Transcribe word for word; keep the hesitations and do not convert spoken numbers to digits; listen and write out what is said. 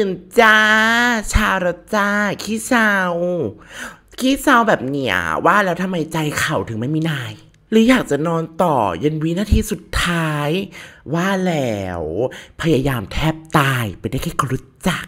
ตื่นจ้าชาลจ้าขี้เศร้าขี้เศร้าแบบเหนี่ยว่าแล้วทำไมใจเข่าถึงไม่มีนายหรืออยากจะนอนต่อยันวินาทีสุดท้ายว่าแล้วพยายามแทบตายไปได้แค่คนรู้จัก